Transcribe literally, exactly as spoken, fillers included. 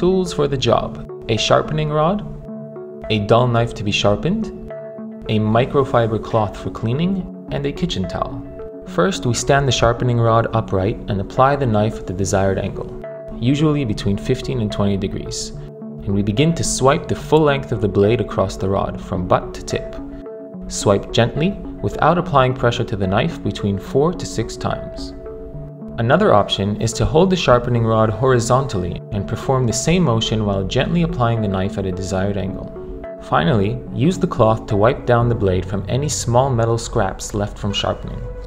Tools for the job: a sharpening rod, a dull knife to be sharpened, a microfiber cloth for cleaning, and a kitchen towel. First, we stand the sharpening rod upright and apply the knife at the desired angle, usually between fifteen and twenty degrees, and we begin to swipe the full length of the blade across the rod, from butt to tip. Swipe gently, without applying pressure to the knife, between four to six times. Another option is to hold the sharpening rod horizontally and perform the same motion while gently applying the knife at a desired angle. Finally, use the cloth to wipe down the blade from any small metal scraps left from sharpening.